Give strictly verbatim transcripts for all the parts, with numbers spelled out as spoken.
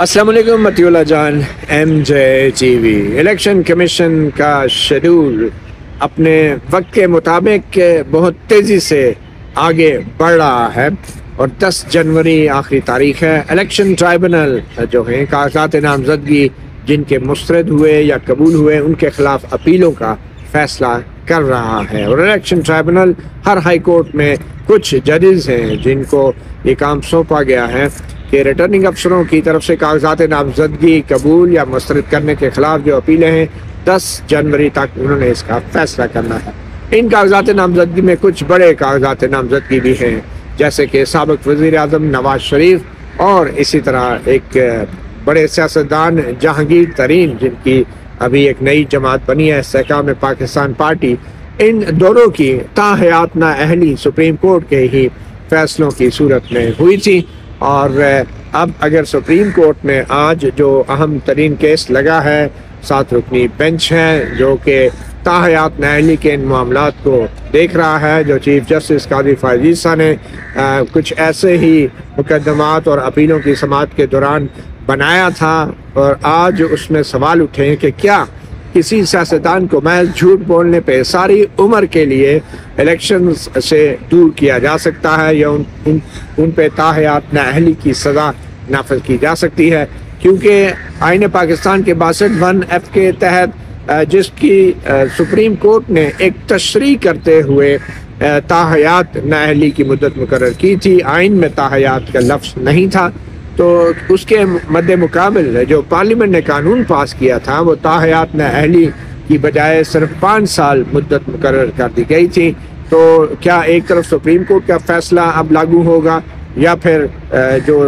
अस्सलाम वालेकुम। Matiullah Jan, MJ TV. Election commission का शेड्यूल अपने वक्त के मुताबिक बहुत तेज़ी से आगे बढ़ रहा है और दस जनवरी आखिरी तारीख है। इलेक्शन ट्राइब्यूनल जो हैं कागजात नामजदगी जिनके मुस्तरद हुए या कबूल हुए उनके खिलाफ अपीलों का फैसला कर रहा है। और इलेक्शन ट्राइब्यूनल हर हाई कोर्ट में कुछ जजेस हैं जिनको ये काम सौंपा गया है कि रिटर्निंग अफसरों की तरफ से कागजात नामजदगी कबूल या मुस्तरद करने के खिलाफ जो अपीलें हैं दस जनवरी तक उन्होंने इसका फैसला करना है। इन कागजात नामजदगी में कुछ बड़े कागजात नामजदगी भी हैं, जैसे कि साबिक वज़ीर आज़म नवाज शरीफ और इसी तरह एक बड़े सियासतदान जहांगीर तरीन जिनकी अभी एक नई जमात बनी है इस्तेहकाम पाकिस्तान पार्टी, इन दोनों की ताहयात ना अहली सुप्रीम कोर्ट के ही फैसलों की सूरत में हुई थी। और अब अगर सुप्रीम कोर्ट में आज जो अहम तरीन केस लगा है, सात रुकनी बेंच है जो कि ताहयात नहली के इन मामलात को देख रहा है, जो चीफ जस्टिस काजी फैज़ ईसा ने आ, कुछ ऐसे ही मुकदमात और अपीलों की समाअत के दौरान बनाया था। और आज उसमें सवाल उठे हैं कि क्या किसी सियासतदान को महज झूठ बोलने पे सारी उम्र के लिए इलेक्शन से दूर किया जा सकता है या उन उन, उन पे ताहयात नाअहली की सज़ा नाफिज की जा सकती है, क्योंकि आईन पाकिस्तान के बासठ वन एफ के तहत जिसकी सुप्रीम कोर्ट ने एक तशरीह करते हुए ताहयात नाअहली की मुद्दत मुकर्रर की थी, आइन में ताहयात का लफ्ज़ नहीं था। तो उसके मद्द मुकाबल जो पार्लियामेंट ने कानून पास किया था वो ताहयात नाअहली की बजाय सिर्फ पाँच साल मुद्दत मुकर्रर कर दी गई थी। तो क्या एक तरफ सुप्रीम कोर्ट का फैसला अब लागू होगा या फिर जो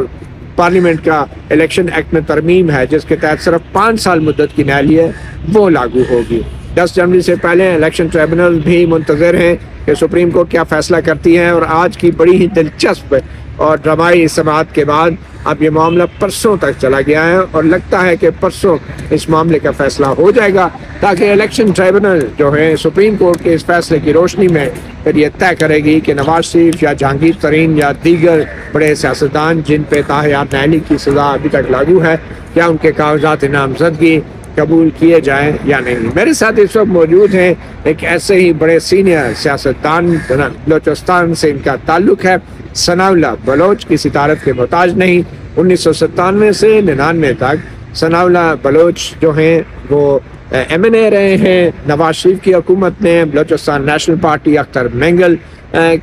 पार्लियामेंट का इलेक्शन एक्ट में तरमीम है जिसके तहत सिर्फ पाँच साल मुद्दत की नाली है वो लागू होगी। दस जनवरी से पहले इलेक्शन ट्राइब्यूनल भी मुंतज़र हैं कि सुप्रीम कोर्ट क्या फ़ैसला करती है। और आज की बड़ी ही दिलचस्प और ड्रामाई समाअत के बाद अब ये मामला परसों तक चला गया है और लगता है कि परसों इस मामले का फैसला हो जाएगा, ताकि इलेक्शन ट्राइब्यूनल जो है सुप्रीम कोर्ट के इस फैसले की रोशनी में फिर यह तय करेगी कि नवाज शरीफ या जहांगीर तरीन या दीगर बड़े सियासतदान जिन पर ताहयात नाअहली की सज़ा अभी तक लागू है, क्या उनके कागजात नामजदगी कबूल किए जाएँ या नहीं। मेरे साथ इस वक्त मौजूद हैं एक ऐसे ही बड़े सीनियर सियासतदान, बलोचिस्तान से इनका ताल्लुक़ है, सनाउल्लाह बलोच किसी तारीफ के मोहताज नहीं। उन्नीस सौ सत्तानवे से निन्यानवे तक सनाउल्लाह बलोच जो हैं वो एम एन ए रहे हैं। नवाज शरीफ की हुकूमत में बलोचिस्तान नेशनल पार्टी अख्तर मेंगल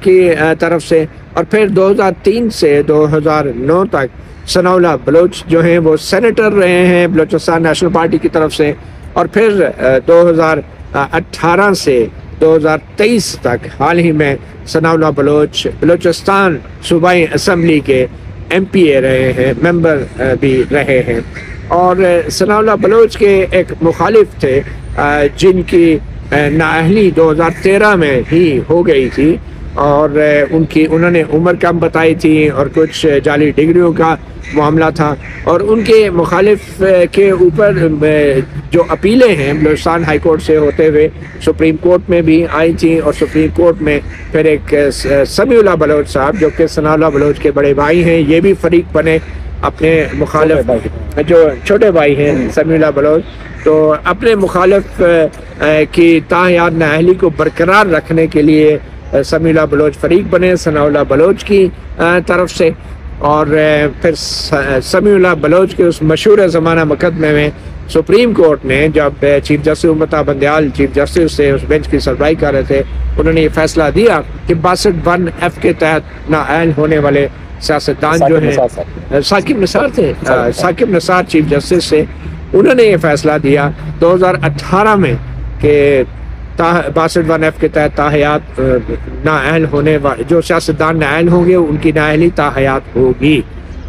की तरफ से, और फिर दो हज़ार तीन से दो हज़ार नौ तक सनाउल्लाह बलोच जो हैं वो सेनेटर रहे हैं बलोचिस्तान नेशनल पार्टी की तरफ से, और फिर दो हज़ार अठारह से दो हज़ार तेईस तक हाल ही में सनाउल्लाह बलोच बलोचिस्तान सूबाई असम्बली के एम पी ए रहे हैं, मेंबर भी रहे हैं। और सनाउल्लाह बलोच के एक मुखालिफ थे जिनकी नाअहली दो हज़ार तेरह में ही हो गई थी और उनकी उन्होंने उम्र कम बताई थी और कुछ जाली डिग्रियों का मामला था। और उनके मुखालिफ के ऊपर जो अपीलें हैं बलोचिस्तान हाई कोर्ट से होते हुए सुप्रीम कोर्ट में भी आई थी, और सुप्रीम कोर्ट में फिर एक समीउल्लाह बलोच साहब जो कि सनाउल्लाह बलोच के बड़े भाई हैं, ये भी फरीक बने अपने मुखालिफ जो छोटे भाई हैं समीउल्लाह बलोच, तो अपने मुखालिफ की ताहयात नाअहली को बरकरार रखने के लिए समीउल्लाह बलोच फरीक बने सनाउल्लाह बलोच की तरफ से। और फिर समीउल्लाह बलोच के उस मशहूर ज़माना मुकदमे में सुप्रीम कोर्ट ने जब chief justice Umar Ata Bandial chief justice से उस बेंच की सरवाई कर रहे थे, उन्होंने ये फैसला दिया कि बासठ वन एफ के तहत नाअहल होने वाले सियासतदान जो हैं, साकिब निसार थे, साकिब निसार चीफ जस्टिस से उन्होंने ये फैसला दिया दो हज़ार अठारह में कि बासठ वन एफ के तहत ताहयात नाअहल होने वाले जो सियासतदान नाअहल होंगे उनकी नाअहली ताहयात होगी।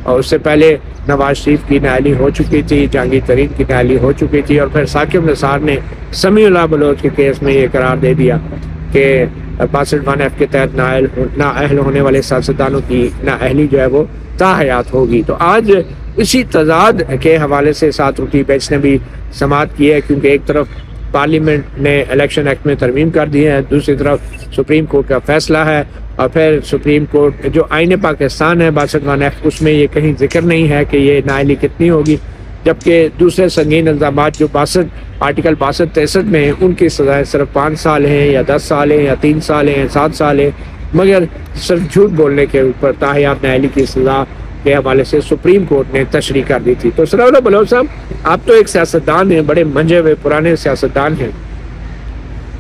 और उससे पहले नवाज शरीफ की नाअहली हो चुकी थी, जहांगीर तरीन की नाअहली हो चुकी थी, और फिर साकिब निसार ने समीउल्लाह बलोच के केस में ये करार दे दिया कि बासठ वन एफ के तहत नाअहल नाअहल होने वाले सियासतदानों की नाअहली जो है वो ताहयात होगी। तो आज इसी तजाद के हवाले से सात रुकनी बेंच ने भी समाअत की है, क्योंकि एक तरफ पार्लियामेंट ने इलेक्शन एक्ट में तरमीम कर दिए हैं, दूसरी तरफ सुप्रीम कोर्ट का फैसला है। और फिर सुप्रीम कोर्ट जो आइन पाकिस्तान है बासठवां एक्ट, उसमें ये कहीं जिक्र नहीं है कि ये नाअहली कितनी होगी, जबकि दूसरे संगीन इल्ज़ामात जो बासठ आर्टिकल बासठ तिरसठ में हैं उनकी सजाएं सिर्फ पाँच साल हैं या दस साल हैं या तीन साल हैं या सात साल हैं, मगर सिर्फ झूठ बोलने के ऊपर ताहियात नाअहली की सजा के हवाले से सुप्रीम कोर्ट ने तशरीह कर दी थी। तो सनाउल्लाह बलोच साहब, आप तो एक सियासतदान हैं, बड़े मंझे हुए पुराने सियासतदान हैं,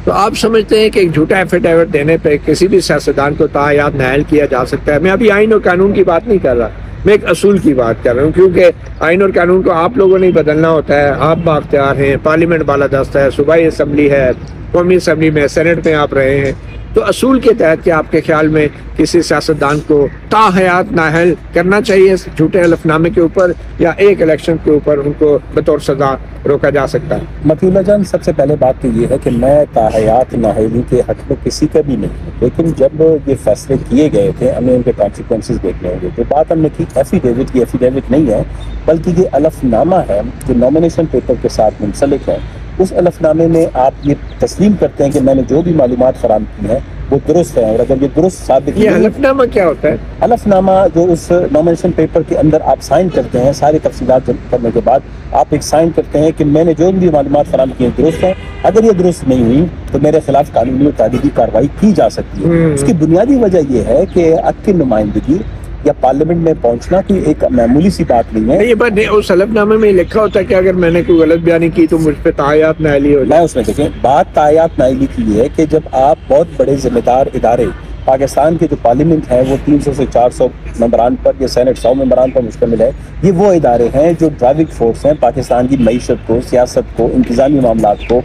तो आप समझते हैं कि एक झूठा एफिडेविट देने पर किसी भी सियासतदान को ताहियात नाअहल किया जा सकता है? मैं अभी आइन और कानून की बात नहीं कर रहा, मैं एक असूल की बात कर रहा हूँ, क्योंकि आइन और कानून को आप लोगों ने बदलना होता है। आप बाख्तियार हैं, पार्लियामेंट वाला दस्ता है, सूबाई असम्बली है, कौमी असम्बली में, सेनेट में आप रहे हैं, तो असूल के तहत क्या आपके ख्याल में किसी सियासतदान को ताहयात नाहल करना चाहिए झूठे हलफनामे के ऊपर, या एक इलेक्शन के ऊपर उनको बतौर सजा रोका जा सकता है? मतीउल्लाह जान, सबसे पहले बात तो ये है कि मैं ताहयात नाहली के हक में किसी का भी नहीं, लेकिन जब ये फैसले किए गए थे हमें उनके कॉन्सिक्वेंसेस देखने होंगे। जो बात हमने की एफिडेविट की, एफिडेविट नहीं है बल्कि ये हलफनामा है जो नॉमिनेशन पेपर के साथ मुंसलिक है। उस हलफनामे में आप ये तस्लीम करते हैं कि मैंने जो भी मालूमात फराहम की हैं वो दुरुस्त है, और अगर ये दुरुस्त साबित ये हलफनामा क्या होता है? हलफनामा जो उस नॉमिनेशन पेपर के अंदर आप साइन करते हैं, सारी तफसीलात करने के बाद आप एक साइन करते हैं कि मैंने जो भी मालूमात फराहम की हैं दुरुस्त हैं, अगर ये दुरुस्त नहीं हुई तो मेरे खिलाफ कानूनी और तालीमी कार्रवाई की जा सकती है। उसकी बुनियादी वजह यह है कि हक की नुमाइंदगी या पार्लियामेंट में पहुंचना की एक मामूली सी बात नहीं है। ये बात नहीं, उस हलफनामे में लिखा होता है कि अगर मैंने कोई गलत बयानी की तो मुझ पर तायात नाइली हो जाए। मैं उसमें देखें, बात तायात नाइली की है कि जब आप बहुत बड़े जिम्मेदार इदारे, पाकिस्तान के जो पार्लियामेंट है वो तीन सौ से चार सौ मेंबरान पर या सेनेट सौ मेंबरान पर मुश्तमिल है, ये वो इदारे हैं जो ड्राइविंग फोर्स हैं पाकिस्तान की मीशत को, सियासत को, इंतजामी मामला को,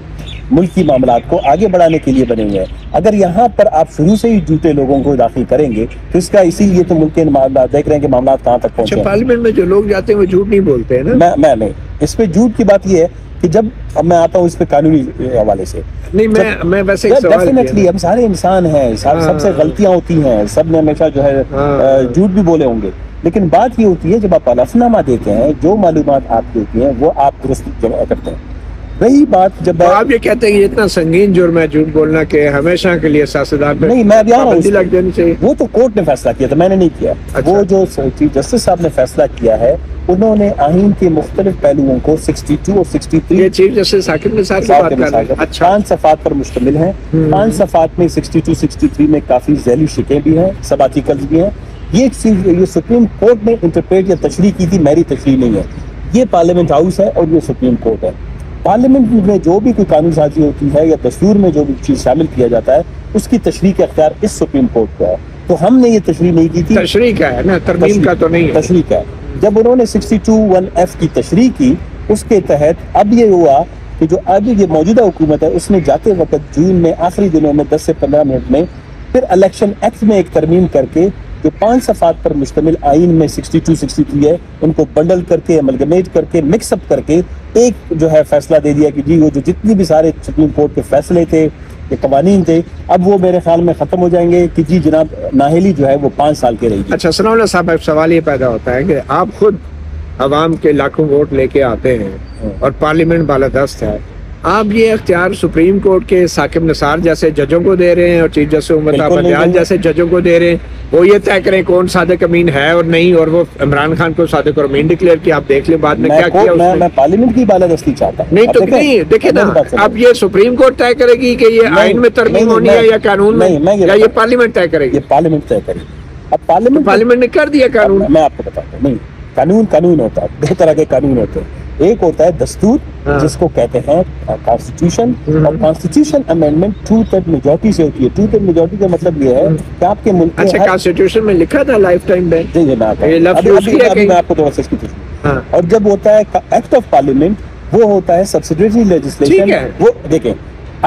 मुल्की मामला को आगे बढ़ाने के लिए बने हुए हैं। अगर यहाँ पर आप शुरू से ही जूते लोगों को दाखिल करेंगे तो इसका इसीलिए तो मुल्क के मामला देख रहे हैं कि मामला कहाँ तक पहुँचे। पार्लियामेंट में जो लोग जाते हैं वो झूठ नहीं बोलते हैं ना? मैं मैं नहीं, इस पर झूठ की बात यह है कि जब अब मैं आता हूँ इस पे कानूनी हवाले से नहीं, मैं मैं वैसे एक सवाल डेफिनेटली हम सारे इंसान हैं, सबसे गलतियाँ होती हैं, सब ने हमेशा जो है झूठ भी बोले होंगे, लेकिन बात ये होती है जब आप हलफनामा देते हैं जो मालूमात आपकी होती हैं वो आप दुरुस्त जमा करते हैं। वही बात जब तो आप ये कहते हैं कि इतना संगीन जुर्म है झूठ बोलना के हमेशा के लिए सियासतदान पे नहीं, मैं पाबंदी लग जानी चाहिए। वो तो कोर्ट ने फैसला किया था, मैंने नहीं किया। अच्छा। वो जो चीफ जस्टिस साहब ने फैसला किया है उन्होंने आइन के मुख्तलिफ पहलुओं को बासठ और तिरसठ, चीफ जस्टिस साकिब निसार की बात कर रहे हैं, पाँच सफात पर मुश्तमिल है। पाँच सफात में बासठ तिरसठ में काफी जहली शिकें भी हैं, सब आर्टिकल्स भी हैं। ये ये सुप्रीम कोर्ट ने इंटरप्रेट या तशरीह की थी, मेरी तशरीह नहीं है। ये पार्लियामेंट हाउस है और ये सुप्रीम कोर्ट है। पार्लियामेंट में जो भी कोई कानून साजी होती है या दस्तूर में जो भी चीज़ शामिल किया जाता है उसकी तशरीह का अख्तियार इस सुप्रीम कोर्ट का है, तो हमने ये तशरीह नहीं की थी। तशरीह का है ना, तरमीम का तो नहीं है, तशरीह का है। जब उन्होंने बासठ वन एफ की तशरीह की उसके तहत अब ये हुआ कि जो आगे ये मौजूदा हुकूमत है उसने जाते वक्त जून में आखिरी दिनों में दस से पंद्रह मिनट में फिर इलेक्शन एक्ट में एक तरमीम करके जो पाँच सफात पर मुश्तमिल आइन में बासठ तिरसठ है उनको बंडल करके, अमलगमेट करके, मिक्सअप करके एक जो है फैसला दे दिया कि जी वो जो जितने भी सारे सुप्रीम कोर्ट के फैसले थे या कवानीन थे अब वो मेरे ख्याल में ख़त्म हो जाएंगे कि जी जनाब नाहली जो है वो पाँच साल के रहेगी। अच्छा सनाउल्लाह साहब, अब सवाल ये पैदा होता है कि आप खुद आवाम के लाखों वोट लेके आते हैं और पार्लियामेंट वाला दस्त है, आप ये अख्तियार सुप्रीम कोर्ट के साकिब निसार जैसे जजों को दे रहे हैं और चीफ जस्टिस उमर अता बंदियाल जैसे जजों को दे रहे हैं, वो ये तय करें कौन सादिक अमीन है और नहीं, और वो इमरान खान को सादिक और अमीन डिक्लेयर किया, आप देख लें बाद में क्या किया। मैं, मैं पार्लियामेंट की बालादस्ती चाहता हूं नहीं तो नहीं, देखिए ना, अब ये सुप्रीम कोर्ट तय करेगी कि ये आइन में तरमीम होनी है या कानून में, या ये पार्लियामेंट तय करेगी? पार्लियामेंट तय करेगी। अब पार्लियामेंट पार्लियामेंट ने कर दिया कानून। मैं आपको बताता हूँ, नहीं, कानून कानून होता है, दो तरह के कानून होते हैं, एक होता है दस्तूर, हाँ। जिसको कहते हैं कॉन्स्टिट्यूशन, और constitution amendment two third majority से होती है। टू थर्ड मेजोरिटी का मतलब ये है कि आपके मुल्क अच्छा, कॉन्स्टिट्यूशन में लिखा था लाइफ टाइम बैन, जी जनाब, मैं आपको थोड़ा सा इसकी हाँ। और जब होता है एक्ट ऑफ पार्लियामेंट वो होता है सब्सिडियरी लेजिस्लेशन। वो देखें,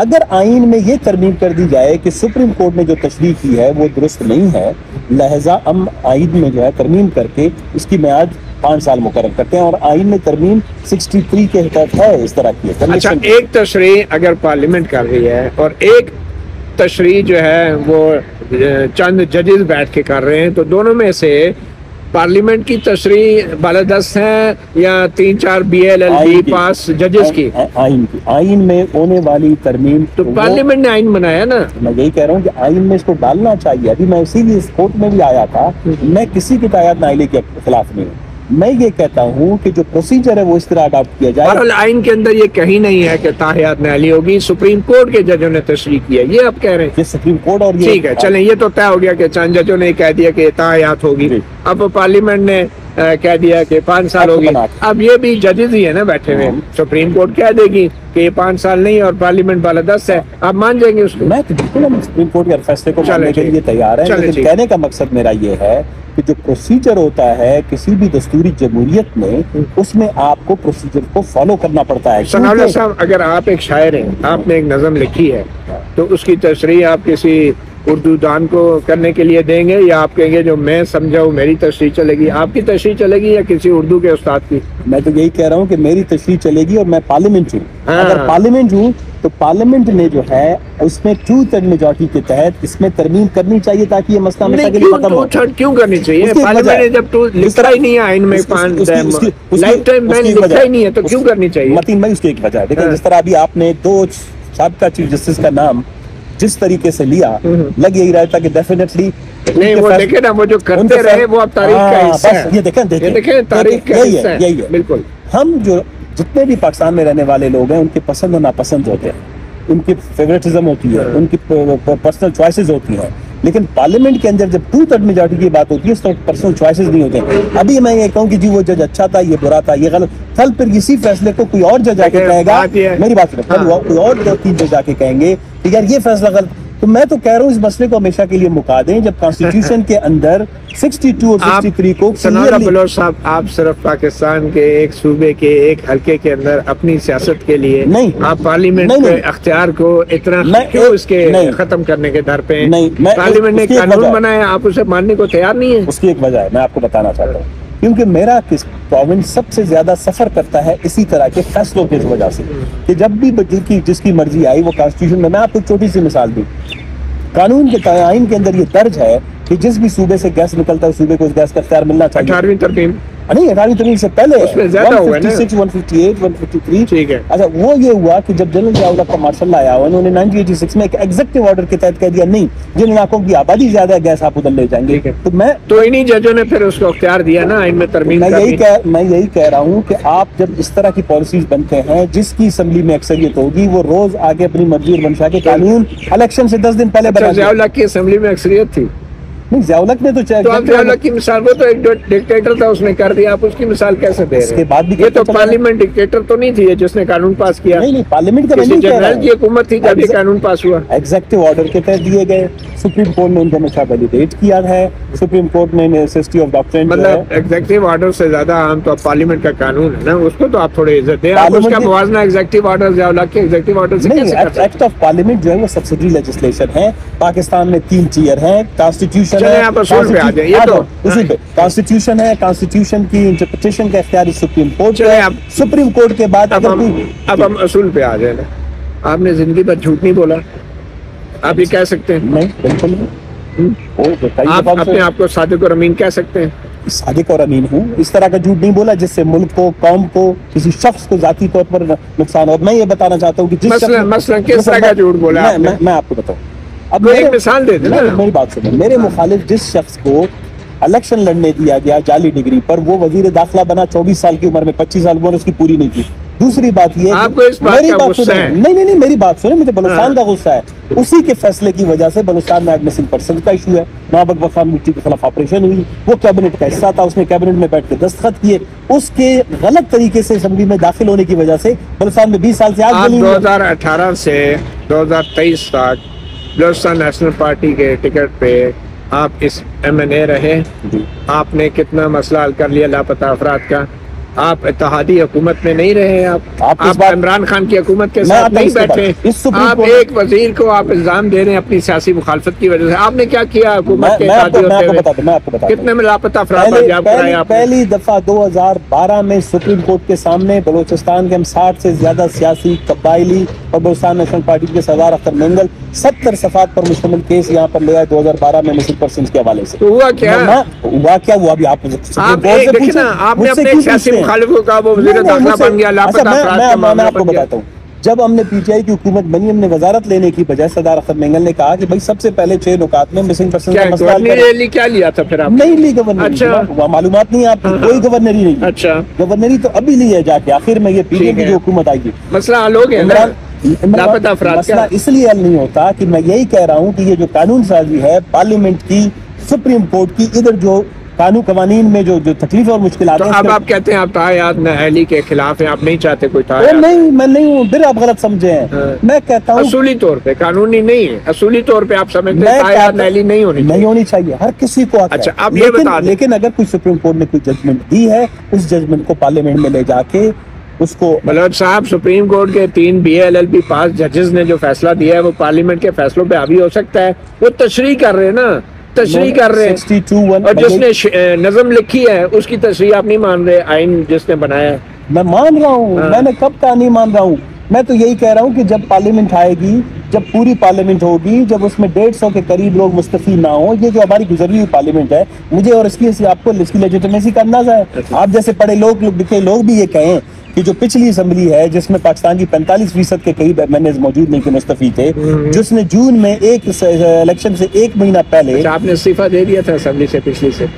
अगर आइन में ये तरमीम कर दी जाए कि सुप्रीम कोर्ट ने जो तशरीह की है वो दुरुस्त नहीं है, लहजा हम आइन में जो है तरमीम करके इसकी मियाद पाँच साल मुकर्रर करते हैं, और आइन में तरमीम तिरसठ के तहत है इस तरह की। अच्छा, एक तशरीह अगर पार्लियामेंट कर रही है और एक तशरीह जो है वो चंद जजेस बैठ के कर रहे हैं, तो दोनों में से पार्लियामेंट की तशरीह बाला दस हैं या तीन चार B L L B pass जजेस की? आइन की, आइन में होने वाली तरमीम तो पार्लियामेंट ने आइन बनाया ना। मैं यही कह रहा हूँ कि आइन में इसको डालना चाहिए। अभी मैं इसीलिए इस कोर्ट में भी आया था, मैं किसी की तायद नाइले के खिलाफ नहीं हूँ। मैं ये कहता हूँ कि जो प्रोसीजर है वो इस तरह अडॉप्ट किया जाए। और आइन के अंदर ये कहीं नहीं है कि ताहियात न्यायालय होगी, सुप्रीम कोर्ट के जजों ने तशरीह किया, ये आप कह रहे हैं ये सुप्रीम कोर्ट और ये ठीक है चलें, ये तो तय हो गया कि चंद जजों ने कह दिया कि ताहियात होगी, अब पार्लियामेंट ने कह दिया कि पाँच साल होगी, अब ये भी जजेस ही है ना बैठे हुए, सुप्रीम कोर्ट कह देगी कि ये पाँच साल नहीं और पार्लियामेंट वाला दस है, आप मान जाएंगे उसको? मैं बिल्कुल सुप्रीम कोर्ट के फैसले को मानने के लिए तैयार है, लेकिन कहने का मकसद मेरा ये है कि जो प्रोसीजर होता है किसी भी दस्तूरी जमहूरियत में, उसमें आपको प्रोसीजर को फॉलो करना पड़ता है। सनाउल्लाह साहब, अगर आप एक शायर हैं, आपने एक नज़म लिखी है, तो उसकी तशरीह आप किसी उर्दू दान को करने के लिए देंगे या आप कहेंगे जो मैं समझा हूँ मेरी तशरीह चलेगी? आपकी तशरीह चलेगी या किसी उर्दू के उस्ताद की? मैं तो यही कह रहा हूँ कि मेरी तशरीह चलेगी और मैं पार्लियामेंट हूँ। अगर पार्लियामेंट हूँ तो पार्लियामेंट ने जो है उसमें टू थर्ड मेजोरिटी के तहत इसमें तरमीम करनी चाहिए ताकि ये मसला हमेशा के लिए खत्म हो। टू थर्ड क्यों करनी चाहिए? पार्लियामेंट ने जब टू लिखा ही नहीं है आइन में, पांच लाइफ टाइम बैन लिखा ही नहीं है तो क्यों करनी चाहिए? मतीन भाई उसकी एक वजह है, देखिए जिस तरह अभी आपने दो सबका चीफ जस्टिस का नाम जिस तरीके से लिया, लग यही रहा था कि डेफिनेटली नहीं वो देखे ना वो जो करते रहे वो अब तारीख का हिस्सा है। ये देखें देखें तारीख का हिस्सा है, यही है बिल्कुल। हम जो जितने भी पाकिस्तान में रहने वाले लोग हैं उनके पसंद और नापसंद होते हैं, उनकी फेवरेटिज्म होती है, उनकी पर्सनल चॉइसेस होती हैं, लेकिन पार्लियामेंट के अंदर जब टू थर्ड मेजॉरिटी की बात होती है तो पर्सनल चॉइसेस नहीं होते। अभी मैं ये कहूँ कि जी वो जज अच्छा था, ये बुरा था, ये गलत, कल फिर इसी फैसले को कोई और जज आके कहेगा, मेरी बात सुनो, कल कोई और दो तीन जज आके कहेंगे कि यार ये फैसला गलत। तो मैं तो कह रहा हूँ इस मसले को हमेशा के लिए मुका दें। जब कॉन्स्टिट्यूशन के अंदर बासठ और तिरसठ को सनाउल्लाह बलोच साहब, आप सिर्फ पाकिस्तान के एक सूबे के एक हलके के अंदर अपनी सियासत के लिए नहीं, आप पार्लियामेंट के अख्तियार को इतना क्यों इसके खत्म करने के दर पे? पार्लियामेंट ने कानून बनाया, आप उसे मानने को तैयार नहीं है। उसकी एक वजह है, मैं आपको बताना चाह रहा हूँ, क्योंकि मेरा किस प्रोविंस सबसे ज्यादा सफर करता है इसी तरह के फैसलों की वजह से कि जब भी जिसकी जिसकी मर्जी आई वो कॉन्स्टिट्यूशन में। मैं आपको छोटी सी मिसाल दूँ, कानून के आइन के अंदर ये दर्ज है कि जिस भी सूबे से गैस निकलता है उस सूबे को उस गैस का अख्तियार मिलना चाहिए। अठारहवीं तरमीम नहीं, अठारहवीं तरमीम से पहले एक सौ छप्पन, एक सौ अट्ठावन, एक सौ तिरेपन ठीक है। अच्छा वो ये हुआ कि जब जनरल ज़िया उल हक़ का मार्शल आया, उन्होंने उन्नीस सौ छियासी में एक एग्जीक्यूटिव ऑर्डर के तहत कह दिया नहीं, जिन इलाकों की आबादी ज्यादा है गैस आप उधर ले जाएंगे। तो मैं तो इन्हीं जजों ने फिर उसको अख्तियार दिया ना आइन में तरमीम। मैं यही कह मैं यही कह रहा हूँ कि आप जब इस तरह की पॉलिसीज बनते हैं, जिसकी असम्बली में अक्सरियत होगी वो रोज आगे अपनी मर्जी और मंशा के कानून इलेक्शन से दस दिन पहले बना। ज़िया उल हक़ की असम्बली में अक्सरियत थी नहीं, ज़िया उल हक़ ने तो तो की मिसाल वो तो एक डिक्टेटर था उसने कर दिया, आप उसकी मिसाल कैसे दे रहे हैं? ये तो पार्लियामेंट डिक्टेटर तो नहीं थी जिसने कानून पास किया। नहीं नहीं, पार्लियामेंट का नहीं, जनरल की हुकूमत थी जब ये कानून पास हुआ, एग्जीक्यूटिव ऑर्डर के तहत दिए गए। सुप्रीम कोर्ट ने उनको हमेशा वैलिडेट किया है, सुप्रीम कोर्ट ने नेसेसिटी ऑफ डॉक्ट्रिन, मतलब एग्जीक्यूटिव ऑर्डर से ज्यादा आम तो पार्लियामेंट का कानून है ना, उसको तो आप थोड़ी इज्जत दें। आप उसका मुवाजना एग्जीक्यूटिव ऑर्डर ज़िया उल हक़ के एग्जीक्यूटिव ऑर्डर से कैसे करते हैं? एक्ट ऑफ पार्लियामेंट जो है वो सब्सिडी लेजिस्लेशन है, पाकिस्तान में तीन चीयर है, कॉन्स्टिट्यूशन कॉन्स्टिट्यूशन है, कॉन्स्टिट्यूशन की इंटरप्रिटेशन का अख्तियार सुप्रीम कोर्ट है। सुप्रीम कोर्ट के बाद अब हम असूल पे आ जाए ना, आपने जिंदगी पर झूठ नहीं बोला, आप ये कह सकते हैं? नहीं बिल्कुल नहीं। आप अपने आप को सादिक और अमीन कह सकते हैं? सादिक और अमीन हूँ, इस तरह का झूठ नहीं बोला जिससे मुल्क को, कौम को, किसी शख्स को जाती तौर पर नुकसान हो। मैं ये बताना चाहता हूँ कि मसलन किस तरह का झूठ बोला मैं आपको बताऊँ। अब मैं एक मिसाल दे देता हूं, मेरी बात सुनो। मेरे मुखालिफ जिस शख्स को इलेक्शन लड़ने दिया गया जाली डिग्री पर, वो वजीर दाखिला बना चौबीस साल की उम्र में, पच्चीस साल उम्र उसकी पूरी नहीं थी। दूसरी बात ये आपको इस बात मेरी बात सुनो, नहीं नहीं नहीं मेरी बात सुनो, मुझे बलोचिस्तान का गुस्सा है, उसी के फैसले की वजह से बलोचिस्तान में मिसिंग पर्सन का इशू है। नवाब अकबर खान मिट्टी के खिलाफ ऑपरेशन हुई, वो कैबिनेट का हिस्सा था, उसने कैबिनेट में बैठ के दस्तखत किए, उसके गलत तरीके से असेंबली में दाखिल होने की वजह से बलोचिस्तान में बीस साल से आगे। दो हजार अठारह से दो हजार तेईस तक बलोचिस्तान नेशनल पार्टी के टिकट पे आप इस एम एन ए रहे, आपने कितना मसला हल कर लिया लापता अफराद का। आप इत्तेहादी हुकूमत में नहीं रहे, आप आप इमरान खान की हुकूमत के साथ नहीं बैठे, आप एक वजीर को आप इल्जाम दे रहे हैं अपनी सियासी मुखालफत की वजह से। आपने क्या किया हुकूमत के इत्तेहादी होते हुए? कितने में लापता अफराद पंजाब कराए आपने? पहली दफा दो हजार बारह में सुप्रीम कोर्ट के सामने बलोचिस्तान के हम साठ से ज्यादा सियासी, कबायली और बलोचिस्तान नेशनल पार्टी के सरदार अख्तर मेंगल सत्तर सफात पर मुश्तमिल केस यहाँ पर ले आए दो हज़ार बारह में मिसिंग पर्संस के हवाले से। तो हुआ क्या? ना, हुआ क्या हुआ अभी आप मैं आपको बताता हूँ, जब हमने पीटीआई की हुकूमत बनी हमने वजारत लेने की बजाय सरदार अख्तर मेंगल ने कहा कि भाई सबसे पहले छह नुकात में मिसिंग पर्सन का मसला ले क्या लिया था, फिर आप नहीं ली गवर्नरी। अच्छा मालूमात नहीं आपकी कोई गवर्नरी नहीं। अच्छा गवर्नरी तो अभी ली है जाके आखिर में, ये पीटीआई की जो हुकूमत आएगी मसला हल हो गया। मसला इसलिए हल नहीं होता कि मैं यही कह रहा हूँ कि ये जो कानून साजी है पार्लियामेंट की सुप्रीम कोर्ट की, इधर जो कानून कवानीन में जो जो तकलीफ और मुश्किल आती है। तो अब आप कहते हैं आप तायात नाअहली के खिलाफ हैं, आप नहीं चाहते कोई तायात? नहीं मैं नहीं हूँ, फिर आप गलत समझे हैं। हाँ। मैं कहता हूँ असूली तौर पे कानूनी नहीं है, असूली तौर पे आप समझते हैं तायात नाअहली नहीं होनी नहीं होनी चाहिए हर किसी को। अच्छा आप ये बता, लेकिन अगर कोई सुप्रीम कोर्ट ने कोई जजमेंट दी है उस जजमेंट को पार्लियामेंट में ले जाके उसको बलोच साहब सुप्रीम कोर्ट के तीन B L L B pass जजेस ने जो फैसला दिया है वो पार्लियामेंट के फैसलों पे हावी हो सकता है। वो तशरीह कर रहे हैं ना, तशरीह कर रहे हैं, और जिसने नज़म लिखी है उसकी तशरीह आप नहीं मान रहे। आइन जिसने बनाया है मैं मान रहा हूँ। हाँ। मैंने कब कहा नहीं मान रहा हूँ, मैं तो यही कह रहा हूँ कि जब पार्लियामेंट आएगी, जब पूरी पार्लियामेंट होगी, जब उसमें डेढ़ सौ के करीब लोग मुस्तफी ना हो, ये जो हमारी गुजरी हुई पार्लियामेंट है, मुझे और इसकी आपको इसकी लेजिटिमेसी का अंदाजा है। आप जैसे पढ़े लोग लिखे लोग भी ये कहें कि जो पिछली असम्बली है जिसमें पाकिस्तान की पैंतालीस फीसद के करीब एम एन एज मौजूद नहीं के मुस्तफ़ी थे, जिसने जून में एक इलेक्शन से एक महीना पहले आपने इस्तीफा दे दिया था असम्बली से, पिछली से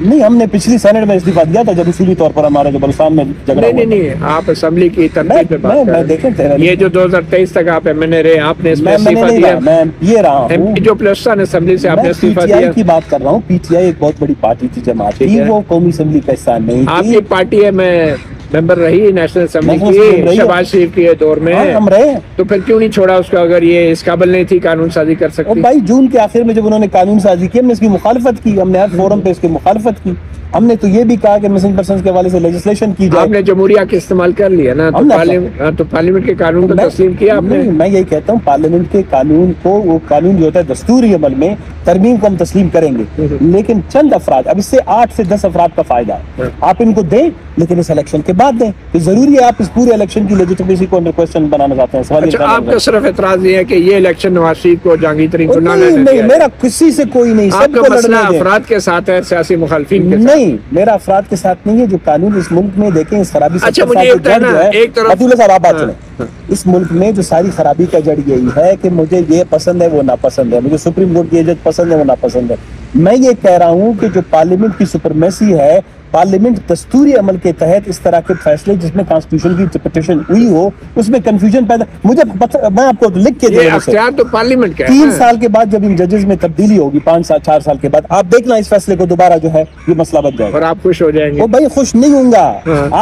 नहीं, हमने पिछली सेनेट में इस्तीफा दिया था जब इसी तौर पर हमारा जो बलुस्तान में झगड़ा नहीं, नहीं नहीं आप असम्बली की तरतीब पे बात कर रहे हैं। ये जो दो हज़ार तेईस तक आप एमएनए रहे आपने इसमें इस्तीफा दिया, मैं ये रहा हूं जो बलुस्तान असम्बली से आपने इस्तीफा दिया। पीटीआई की बात कर रहा हूं, पीटीआई एक बहुत बड़ी पार्टी थी, जमात थी, वो कौमी असम्बली का हिस्सा नहीं थी। आपकी पार्टी है, मैं मेंबर रही नेशनल असेंबली की, शहबाज शरीफ के दौर में हम रहे, तो फिर क्यों नहीं छोड़ा उसका अगर ये इस काबिल नहीं थी कानून साजी कर सकती? और भाई जून के आखिर में जब उन्होंने कानून साजी की हमने इसकी मुखालफत की, हमने हर फोरम पे इसकी मुखालफत की, हमने तो ये भी कहा कि मिसिंग पर्संस के हवाले से लेजिस्लेशन की जाए। आपने जमहूरिया के इस्तेमाल कर लिया ना, तो पार्लियामेंट तो पार्लियामेंट के कानून को तस्लीम किया आपने। मैं यही कहता हूँ पार्लियामेंट के कानून को, वो कानून जो होता है दस्तूरी अमल में तरमीम को हम तस्लीम करेंगे, लेकिन चंद अफराद, अब इससे आठ से दस अफराद का फायदा है, आप इनको दें लेकिन इस इलेक्शन के बाद दें। तो जरूरी है आप इस पूरे इलेक्शन की लेजिटिमेसी को अंडर क्वेश्चन बनाना चाहते हैं। आपका सिर्फ एतराज ये है कि ये इलेक्शन नवाज शरीफ को जहांगीर तरीन को ना लेने दें। मेरा किसी से कोई नहीं, सबको लड़ना है, अफराद के साथ है, सियासी मुखालफिन के साथ नहीं, मेरा अफराद के साथ नहीं है। जो कानून इस मुल्क में देखें इस खराबी से। अच्छा मुझे एक है, एक तरफ मतीउल्लाह साहब आप बात सुने, इस मुल्क में जो सारी खराबी का जड़ यही है कि मुझे ये पसंद है वो नापसंद है, मुझे सुप्रीम कोर्ट की इज्जत पसंद है वो नापसंद है। मैं ये कह रहा हूँ कि जो पार्लियामेंट की सुपरमेसी है, पार्लियामेंट दस्तूरी अमल के तहत इस तरह के फैसले जिसमें कॉन्स्टिट्यूशन की इंटरप्रिटेशन हुई हो उसमें कंफ्यूजन पैदा, मुझे पता, मैं आपको लिख के दे रहा हूं तो पार्लियामेंट क्या है। तीन साल के बाद जब इन जजेस में तब्दीली होगी, पांच साल चार साल के बाद, आप देखना इस फैसले को दोबारा जो है ये मसला बन जाएगा और आप खुश हो जाएंगे। वो भाई खुश नहीं होगा,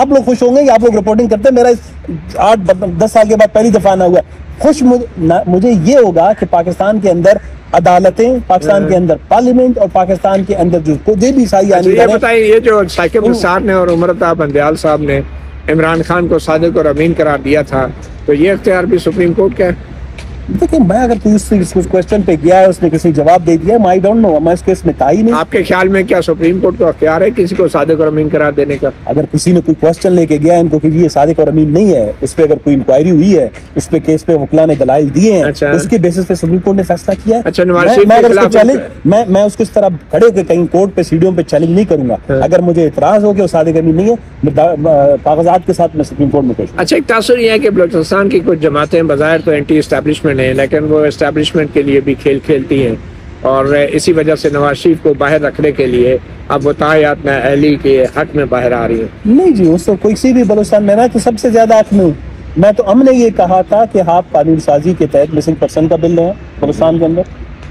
आप लोग खुश होंगे, आप लोग रिपोर्टिंग करते हैं। मेरा आठ दस साल के बाद पहली दफा आना हुआ, खुश मुझे ये होगा कि पाकिस्तान के अंदर अदालतें, पाकिस्तान के अंदर पार्लियामेंट और पाकिस्तान के अंदर जो को भी साई आने। ये बताइए, ये जो साकिब निसार ने और उमर अता बंदियाल साहब ने इमरान खान को सादिक और अमीन करार दिया था, तो ये अख्तियार भी सुप्रीम कोर्ट का है? देखिए मैं अगर क्वेश्चन पे गया है उसने किसी जवाब दे दिया, आई डोंट नो, मैं इस केस में था ही नहीं। आपके ख्याल में क्या सुप्रीम कोर्ट को अख्तियार है किसी को सादिक और अमीन करार देने का? अगर किसी ने कोई क्वेश्चन लेके गया इनको कि ये सादिक और अमीन नहीं है, उस पर अगर कोई इंक्वायरी हुई है, उस पे केस पे वकीला ने दलाइल दिए हैं। अच्छा। उसके बेसिस पे सुप्रीम कोर्ट ने फैसला किया। अच्छा, मैं मैं उसको इस तरह खड़े होकर कहीं कोर्ट पे सीढ़ियों पे चैलेंज नहीं करूंगा। अगर मुझे इतराज हो कि वो सादिक अमीन नहीं है, कागजात के साथ मैं सुप्रीम कोर्ट में पेश। अच्छा, एक तासुर यह है कि बलोचिस्तान की कुछ जमातें बाहर तो एंटी एस्टैब्लिशमेंट, लेकिन वो एस्टैब्लिशमेंट के लिए भी खेल खेलती हैं और इसी वजह से नवाज शरीफ को बाहर रखने के लिए अब वो तायात नाअहली के हक में बाहर आ रही है। नहीं जी, उसको कोई सी भी बलोचिस्तान में ना तो सबसे ज्यादा हक में हूँ मैं, तो हमने ये कहा था कि आप कानून साजी के तहत मिसिंग पर्सन का बिल है बलोचिस्तान के अंदर।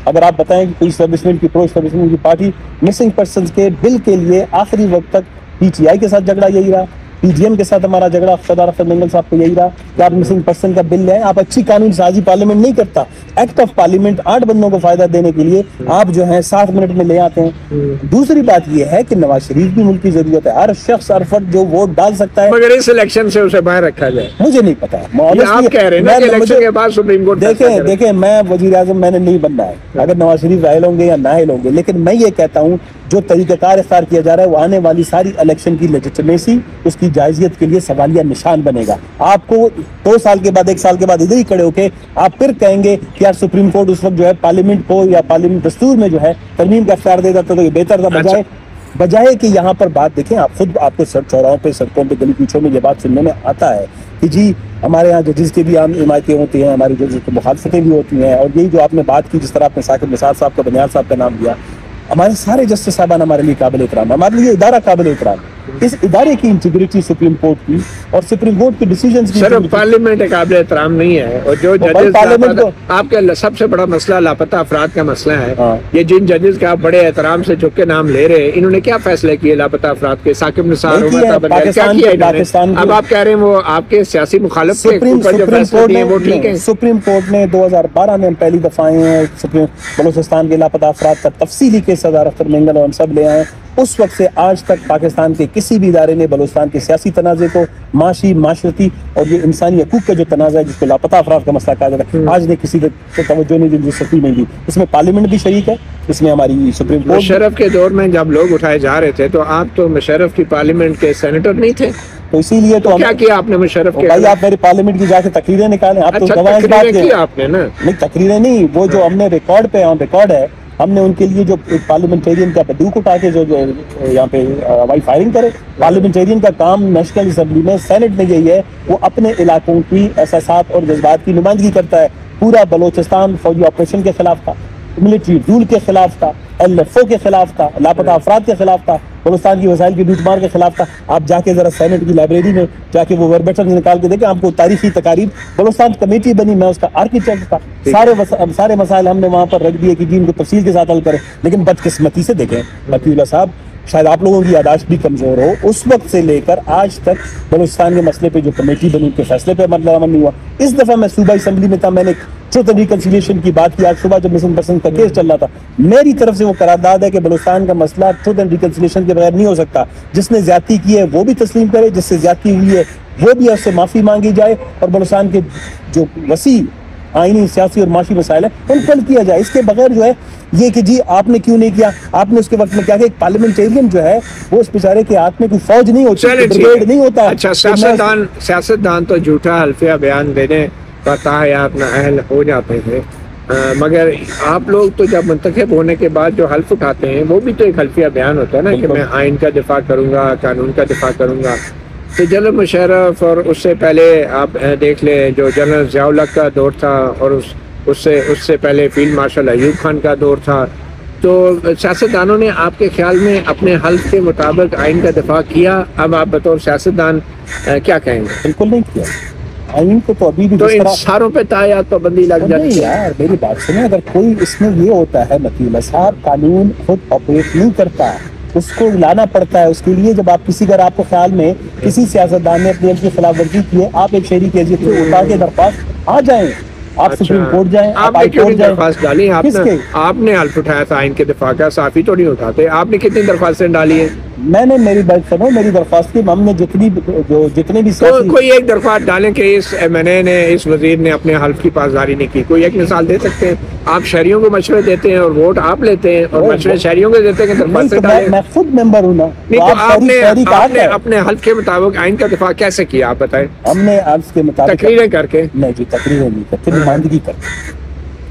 अगर आप बताएं कि कोई एस्टैब्लिशमेंट की प्रो एस्टैब्लिशमेंट की पार्टी मिसिंग पर्सन के बिल के लिए आखिरी वक्त तक पीटीआई के साथ झगड़ा यही रहा, पीजीएम के साथ हमारा झगड़ा अख्तर अख्तर मेंगल साहब को यही रहा कि आप मिसिंग पर्सन का बिल है, आप अच्छी कानून साजी पार्लियामेंट नहीं करता। एक्ट ऑफ पार्लियामेंट आठ बंदों को फायदा देने के लिए आप जो है सात मिनट में ले आते हैं। दूसरी बात यह है कि नवाज शरीफ भी मुल्क की जरूरत है, हर शख्स हर फर्द जो वोट डाल सकता है, मगर इस इलेक्शन से उसे बाहर रखा जाए मुझे नहीं पता। आप कह रहे हैं इलेक्शन के बाद सुप्रीम कोर्ट, देखें देखें मैं वज़ीर-ए-आज़म मैंने नहीं बनना है, अगर नवाज शरीफ रायल होंगे या नायल होंगे, लेकिन मैं ये कहता हूँ जो तरीक़ाकार इख्तियार किया जा रहा है वो आने वाली सारी इलेक्शन की लेजिटिमेसी उसकी आपकी जायजियत के लिए सवालिया निशान बनेगा। आपको दो साल के बाद, एक साल के बाद इधर ही खड़े होके आप फिर कहेंगे कि यार सुप्रीम कोर्ट उस वक्त जो है पार्लियामेंट को या पार्लियामेंट दस्तूर में जो है तरमीम का अख्तियार दे देता तो ये बेहतर था, बजाय बजाय कि यहाँ पर बात देखें आप खुद, आपको सड़क चौराहों पे, सड़कों पे, गली कूचों में ये बात सुनने में आता है कि जी हमारे यहाँ जजेस की भी आम हिमायतें होती हैं, हमारे जजेस की मुखालफतें भी होती हैं। और यही जो आपने बात की, जिस तरह आपने साकिब निसार साहब का, बनियाल साहब का नाम लिया, हमारे सारे जस्टिस साहबान हमारे लिए काबिल एहतराम, हमारे लिए इदारा काबिल एहतराम। इस इदारे की इंटीग्रिटी सुप्रीम कोर्ट की और सुप्रीम कोर्ट के डिसीजन की, सिर्फ पार्लियामेंट एक काबिल एहतराम नहीं है। और जो जजेस पार्लियामेंट को, आपका सबसे बड़ा मसला लापता अफराद का मसला है। ये जिन जजेस का आप बड़े एहतराम से झुक के नाम ले रहे हैं, इन्होंने क्या फैसले किए लापता अफराद के? साकिब निसार पाकिस्तान, अब आप कह रहे हैं वो आपके सियासी मुखालिफ के। सुप्रीम कोर्ट ने दो हजार बारह में पहली दफा आए हैं बलोचिस्तान के लापता अफराद का तफसीली केस अख्तर मेंगल और सब ले आए। उस वक्त से आज तक पाकिस्तान के किसी भी इदारे ने बलोचिस्तान के सियासी तनाज़े को, माशी माशरती और ये इंसानी हकूक़ का जो तनाज़ा है, जिसको लापता अफराद का मसला कहा जाता है, आज ने किसी को तवज्जो नहीं दी, सती नहीं दी। इसमें पार्लियामेंट भी शरीक है, इसमें हमारी सुप्रीम कोर्ट। मुशर्रफ के दौर में जब लोग उठाए जा रहे थे तो आप तो मुशर्रफ की पार्लियामेंट के सेनेटर नहीं थे, तो इसीलिए तो, तो क्या किया आपने मुशर्रफ के? भाई आप मेरे पार्लियामेंट की जाके तकरीरें निकालें, आप तो गवाह की बात की आपने ना। नहीं तकरीरें नहीं, वो जो हमने रिकॉर्ड पे ऑन रिकॉर्ड है, हमने उनके लिए जो पार्लियामेंटेरियन का बंदूक उठा के जो जो यहाँ पे हवाई फायरिंग करे, पार्लियामेंटेरियन का काम नेशनल असम्बली में, सेनेट में यही है, वो अपने इलाकों की एहसासात और जज्बात की नुमाइंदगी करता है। पूरा बलोचिस्तान फौजी ऑपरेशन के खिलाफ था, मिलिट्री रूल के खिलाफ था, एल एफ ओ के खिलाफ था, लापता अफराद के खिलाफ था, बलोचिस्तान की वसाइल की लूटमार के खिलाफ था। आप जाके जरा सेनेट की लाइब्रेरी में जाके वो वर्बेटम निकाल के देखें, आपको तारीखी तकारीब, बलोचिस्तान कमेटी बनी, मैं उसका आर्किटेक्ट था, सारे वस, सारे मसाइल हमने वहाँ पर रख दिए कि जी इनको तफसील के साथ हल करें। लेकिन बदकिस्मती से देखें मतीउल्लाह साहब, शायद आप लोगों की यादाश्त भी कमज़ोर हो, उस वक्त से लेकर आज तक बलोचिस्तान के मसले पे जो कमेटी बनी उनके फैसले पे अमल दरामद नहीं हुआ। इस दफ़ा मैं सूबा असम्बली में था, मैंने ट्रुथ एंड रिकन्सिलिएशन की बात की आज सुबह जब मिसिंग पर्सन का केस चल रहा था। मेरी तरफ से वो करारदाद है कि बलोचिस्तान का मसला ट्रुथ एंड रिकन्सिलिएशन के बगैर नहीं हो सकता। जिसने ज्यादती की है वो भी तस्लीम करे, जिससे ज्यादती हुई है वो भी उससे माफ़ी मांगी जाए, और बलोचिस्तान के जो वसी आइनी, सियासी और माशी मसाइल है उन पर किया जाए। इसके बगैर जो है ये कि जी आपने क्यों नहीं किया, आपने उसके वक्त में क्या किया। एक पार्लियामेंटेरियन जो है वो उस बेचारे के हाथ में कोई फौज नहीं होती, ब्रिगेड नहीं होता। अच्छा, सियासतदान सियासतदान तो झूठा हल्फिया बयान देने का ताहयात ना अहल हो जाते हैं, मगर आप लोग तो जब मुंतखब होने के बाद जो हल्फ उठाते हैं वो भी तो एक हल्फिया बयान होता है ना, कि मैं आइन का दिफा करूँगा, कानून का दिफा करूँगा। तो जनरल मुशर्रफ और उससे पहले आप देख लें जो जनरल ज़िया उल हक का दौर था, और उस उससे उससे पहले फील्ड मार्शल अयूब खान का दौर था। तो सियासतदानों ने आपके ख्याल में अपने हल्फ के मुताबिक आइन का दिफा किया? अब आप बतौर सियासतदान क्या कहेंगे? बिल्कुल नहीं किया। आइन को तो अभी भी तो इन सारों पर तायात पाबंदी लग जाती है। यार मेरी बात सुने, अगर कोई इसमें ये होता है मतीउल्लाह साहब, कानून खुद ऑपरेट नहीं करता, उसको लाना पड़ता है। उसके लिए जब आप किसी, अगर आपको ख्याल में किसी सियासतदान ने अपने की खिलाफ वर्जी की है, आप एक शहरी के हैसियत से उठा के दरख्वास्त आ जाएं, आप सुप्रीम कोर्ट जाएं, आप हाई कोर्ट जाएं। दरख्वास्त डाली आपने, आपने हल्फ उठाया था आइन के दिफा का, साफी तो नहीं उठाते। आपने कितनी दरख्वास्तें डाली है? मैंने मेरी बात सुनो, मेरी दरख्वास्त की हमने जितनी जो जितने भी तो कोई एक दरख्वास्त डालें कि इस एम एन ए ने, इस वजीर ने अपने हल्फ की पासदारी नहीं की, कोई एक मिसाल दे सकते हैं? आप शहरियों को मशवरे देते हैं और वोट आप लेते हैं, और मशवरे शहरियों को देते हैं। आपने अपने हल्फ के मुताबिक आइन का दिफा कैसे किया आप बताएं? हमने आपके मुताबिक तकरीरें करके नहीं जी, तकरीरें नहीं करके, नुमाइंदगी करके।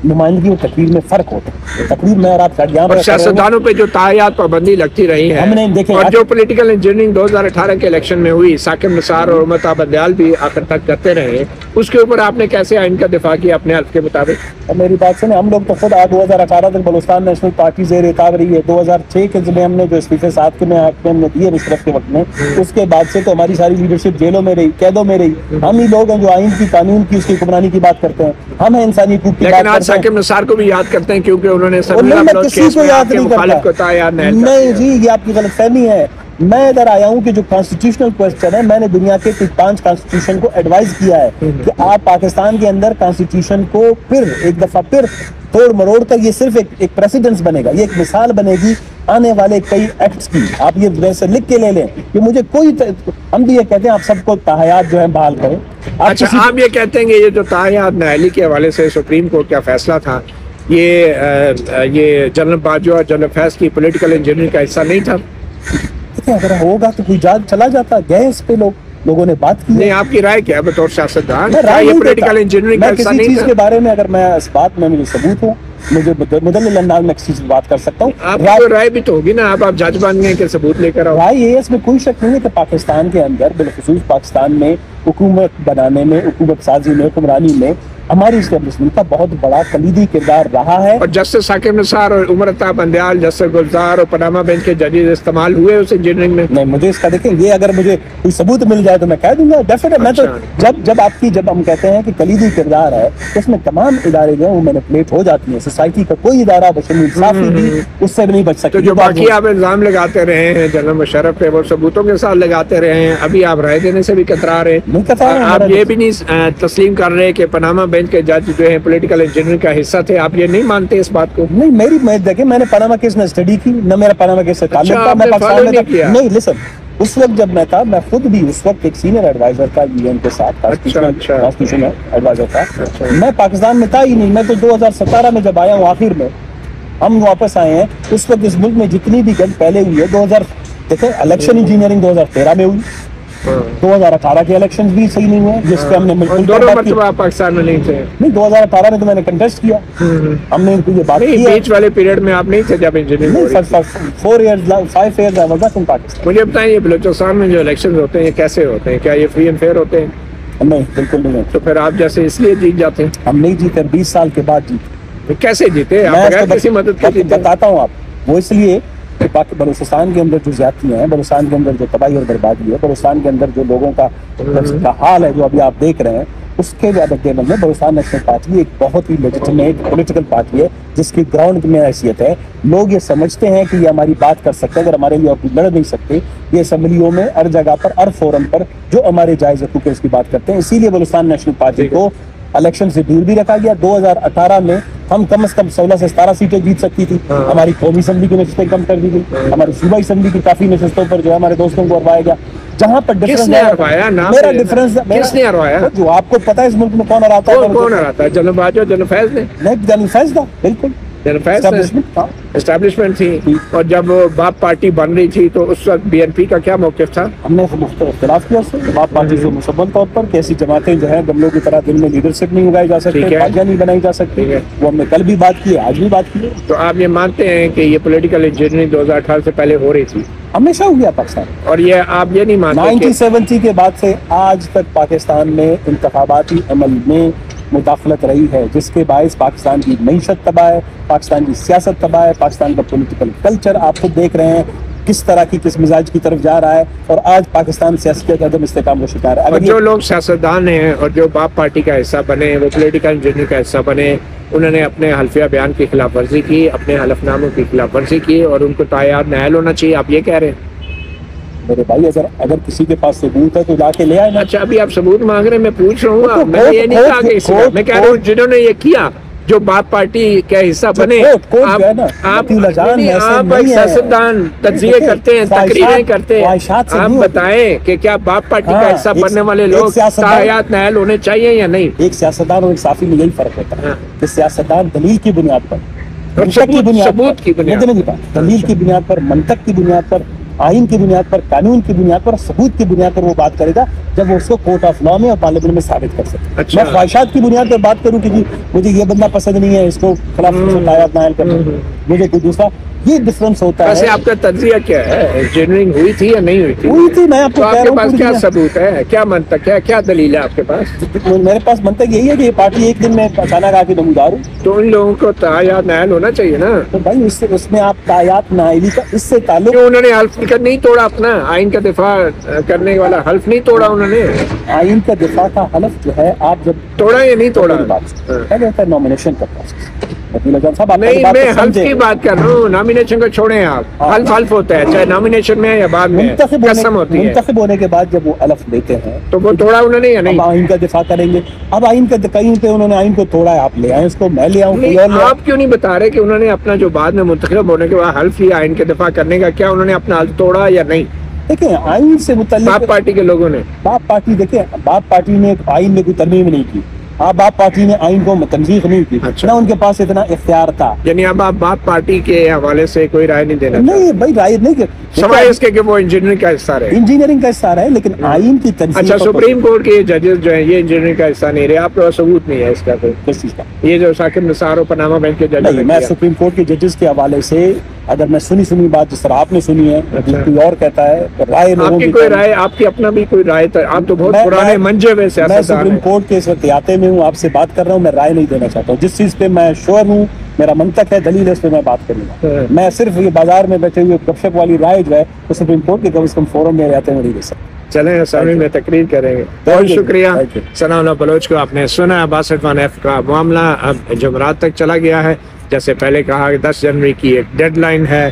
नुमाइंदगी और तकरीर में फर्क होता है। तकरीर में और आप और सियासतदानों पे जो तायात पाबंदी लगती रही है, हमने देखे और जो पॉलिटिकल इंजीनियरिंग दो हज़ार अठारह के इलेक्शन में हुई, साकिब निसार और अता बंदियाल भी आखिर तक करते रहे, उसके ऊपर आपने कैसे आइन का दिफा किया अपने हल्फ के मुताबिक? मेरी बात सुने, हम लोग तो खुद आज दो हजार अठारह तक बलोचिस्तान नेशनल पार्टी जेर हिताब रही है। दो हजार छह के जिले हमने जो इस्तीफे साथ में हमने दिए मुशर्रफ के वक्त में, उसके बाद से तो हमारी सारी लीडरशिप जेलों में रही, कैदों में रही। हम ही लोग हैं जो आइन की, कानून की, उसकी हुक्मरानी की बात करते हैं। हम है इंसानी हकूक की बात। साकिब निसार को भी याद करते हैं क्योंकि उन्होंने नहीं जी, ये आपकी गलतफहमी है। मैं इधर आया हूँ कि जो कॉन्स्टिट्यूशनल क्वेश्चन है, मैंने दुनिया के कुछ पांच कॉन्स्टिट्यूशन को एडवाइज किया है कि आप पाकिस्तान के अंदर कॉन्स्टिट्यूशन को फिर एक दफा फिर तोड़ मरोड़ कर, ये सिर्फ एक, एक प्रेसिडेंस बनेगा, ये एक मिसाल बनेगी आने वाले कई एक्ट्स की। आप ये वैसे लिख के ले लें कि मुझे कोई, हम भी ये कहते हैं आप सबको ताहयात जो है बहाल करें। आप, अच्छा, आप ये कहते हैं कि ये जो ताहयात नाहली के हवाले से सुप्रीम कोर्ट का फैसला था, ये आ, ये जनरल बाजवा, जनरल फैज की पॉलिटिकल इंजीनियरिंग का हिस्सा नहीं था? देखते हैं, अगर होगा तो कोई जाग चला जाता, गए इस पे लोग, लोगों ने बात की। नहीं, आपकी राय क्या है बतौर सियासतदान? मैं किसी चीज के बारे में, अगर मैं इस बात में, मुझे सबूत हो, मुझे मुदल्लिल अंदाज में किसी से बात कर सकता हूँ। आपको राय भी तो होगी ना, आप आप जज बन गए कि सबूत लेकर आओ। राय ये है, इसमें कोई शक नहीं है कि पाकिस्तान के अंदर, बिलखसूस पाकिस्तान में हुकूमत बनाने में, हुकूमत साजी में, हुक्मरानी में हमारी इस्टेब्लिशमेंट का बहुत बड़ा कलीदी किरदार रहा है। और जस्टिस साकिब निसार और उमर अता बंदियाल, जस्टिस गुलजार और पनामा बेंच के जजेस इस्तेमाल हुए उस इंजीनियरिंग में। नहीं, मुझे इसका देखें, ये अगर मुझे कोई सबूत मिल जाए तो मैं कह दूंगा डेफिनेट। मैं तो जब जब आपकी जब हम कहते हैं कि कलीदी किरदार है, उसमें तमाम इदारे जो है वो मैनिपुलेट हो जाती है। सोसाइटी का कोई इदारा बशमूल साफी भी उससे नहीं बच सकता। जो बाकी आप इल्ज़ाम लगाते रहे हैं जनरल मुशर्रफ पे, वो सबूतों के साथ लगाते रहे हैं। अभी आप राय देने से भी कतरा रहे हैं, आप ये भी नहीं तस्लीम कर रहे कि पनामा बेंच के जज जो है पॉलिटिकल इंजीनियरिंग का हिस्सा थे। आप ये नहीं मानते इस बात को? नहीं, मेरी मैं देखे, मैंने पनामा केस में स्टडी की ना, मेरा पनामा केस से ताल्लुक था। मैं पाकिस्तान में था नहीं, लिसन, उस वक्त जब मैं था, मैं खुद भी उस वक्त एक सीनियर एडवाइजर था यूएन के साथ, कॉन्स्टिट्यूशनल एडवाइजर था। मैं पाकिस्तान में था ही नहीं, मैं तो दो हज़ार सत्रह में जब आया हूँ, आखिर में हम वापस आए हैं। उस वक्त इस मुल्क में जितनी भी गंद पहले हुई है, दो हज़ार देखो इलेक्शन इंजीनियरिंग दो हज़ार तेरह में हुई, दो हज़ार अठारह के इलेक्शन भी सही नहीं हुए, जिसपे हमने पाकिस्तान में नहीं थे। नहीं, दो हज़ार अठारह में तो मैंने कंटेस्ट किया, हमने ये बात की है। बीच वाले पीरियड में आप नहीं थे जब engineering four years five years I was back in Pakistan. मुझे बताइए, बलूचिस्तान में जो इलेक्शन होते हैं कैसे होते हैं? क्या ये फ्री एंड फेयर होते हैं? नहीं, बिल्कुल नहीं। तो फिर आप जैसे इसलिए जीत जाते हैं? हम नहीं जीते, बीस साल के बाद जीते। कैसे जीते? बताता हूँ आप, वो इसलिए बाकी बलूचिस्तान के अंदर जो ज्यादतियाँ हैं, बलूचिस्तान के अंदर जो तबाही और बर्बादी है, बलूचिस्तान के अंदर जो लोगों का, का हाल है जो अभी आप देख रहे हैं, उसके मद्देनजर में बलूचिस्तान नेशनल पार्टी एक बहुत ही लेजिटिमेट पॉलिटिकल पार्टी है, जिसकी ग्राउंड में हैसियत है। लोग ये समझते हैं कि ये हमारी बात कर सकते हैं, अगर हमारे लिए अपनी लड़ नहीं सकते, ये असम्बलियों में हर जगह पर हर फोरम पर जो हमारे जायज़ हकूक़ है उसकी बात करते हैं। इसीलिए बलूचिस्तान नेशनल पार्टी को इलेक्शन से दूर भी रखा गया। दो हज़ार अठारह में हम कम से कम सोलह से सतारह सीटें जीत सकती थी, हमारी कौमी असम्बली की नशस्तें कम कर दी गई, हमारी सूबाई असम्बली की काफी नशस्तों पर जो है हमारे दोस्तों को हरवाया गया। जहाँ पर डिफरेंस मेरा डिफरेंस मेरा जो आपको पता है इस मुल्क में कौन हराता है, कौन हराता है? जनरल बाजवा, जनरल फैज ने नहीं, जनरल फैज था, बिल्कुल एस्टैब्लिशमेंट थी। और जब बाप पार्टी बन रही थी तो उस वक्त बीएनपी का क्या मौक़िफ़ था? हमने इख्तिलाफ किया उससे, बाप पार्टी से मुसब्बल तौर पर कैसी जमातें जो हैं गमलों की तरह दिन में लीडरशिप नहीं उगाई जा सकती, पार्टियां नहीं बनाई जा सकती है, वो हमने कल भी बात की है, आज भी बात की है। तो आप ये मानते हैं कि ये पोलिटिकल इंजीनियरिंग दो हज़ार अठारह से पहले हो रही थी? हमेशा हो गया पाकिस्तान। और ये आप ये नहीं मानते? नाइनटीन सेवेंटी के बाद से आज तक पाकिस्तान में इंतखाबाती अमल में मुदाखलत रही है, जिसके बायस पाकिस्तान की मीशत तबाह है, पाकिस्तान की सियासत तबाह है, पाकिस्तान का पॉलिटिकल कल्चर आप खुद देख रहे हैं किस तरह की, किस मिजाज की तरफ जा रहा है। और आज पाकिस्तान सियासत के कदम इस्तेकाम का शिकार है। अगर जो लोग सियासतदान हैं और जो बाप पार्टी का हिस्सा बने, वो पोलिटिकल इंजीनियरिंग का हिस्सा बने, उन्होंने अपने हल्फिया बयान की खिलाफ वर्जी की, अपने हलफनामों की खिलाफ वर्जी की और उनको तायार नायल होना चाहिए, आप ये कह रहे हैं? मेरे भाई, अगर अगर किसी के पास सबूत है तो लाके ले आए ना। अच्छा, अभी आप सबूत मांग रहे हैं, मैं पूछ रहा हूँ, तो मैं ये नहीं कहा कि मैं कह रहा हूँ जिन्होंने ये किया, जो बाप पार्टी का हिस्सा बने, आप आप सियासतदान तजिए करते हैं, तकरीरें करते हैं, आप बताएं कि क्या बाप पार्टी का हिस्सा बनने वाले लोग तायार नायल होने चाहिए या नहीं? एक सियासतदान और एक साफी में यही फर्क होता है कि सियासतदान दलील की बुनियाद पर, मंतक की बुनियाद पर, दलील की बुनियाद पर, मंतक की बुनियाद पर, आइन की बुनियाद पर, कानून की बुनियाद पर, सबूत की बुनियाद पर वो बात करेगा, जब वो उसको कोर्ट ऑफ लॉ में और पार्लियामेंट में साबित कर सके। अच्छा। मैं ख्वाहिशात की बुनियाद पर बात करूँ कि जी मुझे ये बंदा पसंद नहीं है, इसको खिलाफ नायल करना, मुझे कोई दूसरा, ये डिफरेंस होता है। वैसे आपका तजरिया क्या है, इंजीनियरिंग हुई थी या नहीं हुई थी? हुई थी, मैं आपको तो आपके पास क्या सबूत है, क्या मंतक है, क्या दलील है आपके पास? मेरे पास मंतक यही है कि ये पार्टी एक दिन में अचानक आके नमदार हूँ, तो उन लोगों को तायात नायल होना चाहिए ना। तो भाई इससे उसमें आप तायात नायली का इससे ताल्लुक, उन्होंने हल्फ का नहीं तोड़ा, अपना आइन का दिफा करने वाला हल्फ नहीं तोड़ा उन्होंने, आइन का दिफा का हल्फ जो है आप जब तोड़ा या नहीं तोड़ा, कहता है नॉमिनेशन का प्रोसेस। नहीं, मैं हल्फ की बात कर रहा हूँ, नॉमिनेशन को छोड़ें आप, हल्फ हल्फ होता है, चाहे नॉमिनेशन में या बाद में, कसम होती है। मुंतखब होने के बाद जब वो हल्फ देते हैं तो वो तोड़ा उन्होंने या नहीं? अब आइन का दिफा करेंगे। अब आइन का कहीं पे उन्होंने आइन को तोड़ा है, आप ले आए उसको, मैं ले आऊँ, आप क्यों नहीं बता रहे कि उन्होंने अपना जो बाद में मुंतखब होने के बाद हल्फ या आइन के दिफा करने का, क्या उन्होंने अपना हल्फ तोड़ा या नहीं? देखें, आइन से मुतल्लिक़ बाप पार्टी के लोगों ने, बाप पार्टी देखें, बाप पार्टी ने आइन में कोई तरमीम नहीं की, आप आप पार्टी ने आइन को तनजीह नहीं की, अच्छा। ना उनके पास इतना इख्तियार था, यानी अब आप बाप पार्टी के हवाले से कोई राय नहीं देना, नहीं भाई राय नहीं कर इसके कि वो इंजीनियरिंग का हिस्सा है, इंजीनियरिंग का हिस्सा है, लेकिन आइन की तनजीह। अच्छा, सुप्रीम कोर्ट के जजेस जो है ये इंजीनियरिंग का हिस्सा नहीं रहे, आप लोग सबूत नहीं है इसका कोई किस चीज का? ये जो साकिब निसार और पनामा बैंक के जजेस, मैं सुप्रीम कोर्ट के जजेस के हवाले से अगर मैं सुनी सुनी बात जिस तरह आपने सुनी है, अच्छा। कोई और कहता है तो राय लोगों की, कोई राय आपकी अपना भी कोई राय तो, आप तो बहुत पुराने मंजे में से, मैं सुप्रीम कोर्ट के इस वक्त आते में हूँ, आपसे बात कर रहा हूँ, मैं राय नहीं देना चाहता हूँ। जिस चीज पे मैं श्योर हूँ, मेरा मंतक है, दलील है, उस पर मैं बात करूँगा। मैं सिर्फ ये बाजार में बैठे हुए गपशप वाली राय जो है तो सुप्रीम कोर्ट के कम से कम फोरम में रहते हैं नहीं दे सकते। चले सामने में तकरीर करेंगे। बहुत शुक्रिया सनाउल्लाह बलोच को आपने सुना। बासठ वन एफ का मामला अब जुमरात तक चला गया है, जैसे पहले कहा कि दस जनवरी की एक डेडलाइन है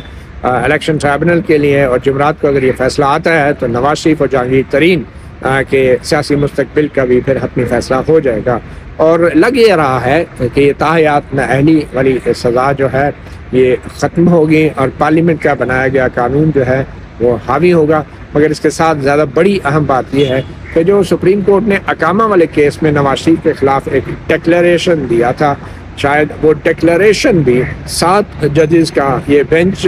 इलेक्शन ट्राइब्यूनल के लिए, और जुमरात को अगर ये फैसला आता है तो नवाज शरीफ और जहांगीर तरीन के सियासी मुस्तकबिल का भी फिर हतमी फैसला हो जाएगा। और लग ये रहा है कि ताहयात नाअहली वाली सज़ा जो है ये ख़त्म होगी और पार्लियामेंट का बनाया गया कानून जो है वो हावी होगा। मगर इसके साथ ज़्यादा बड़ी अहम बात यह है कि जो सुप्रीम कोर्ट ने अकामा वाले केस में नवाज शरीफ के ख़िलाफ़ एक डिक्लेरेशन दिया था, शायद वो डिक्लेरेशन भी सात जजेस का ये बेंच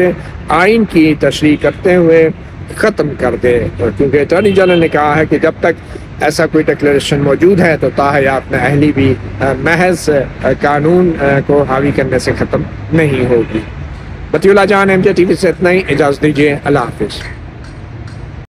आइन की तशरीह करते हुए ख़त्म कर दे, और क्योंकि अटॉर्नी जनरल ने कहा है कि जब तक ऐसा कोई डिक्लेरेशन मौजूद है तो ताहयात में अहली भी महज कानून को हावी करने से ख़त्म नहीं होगी। मतिउल्लाह जान एम जे टी वी से इतना ही, इजाज़त दीजिए, अल्लाह हाफिज़।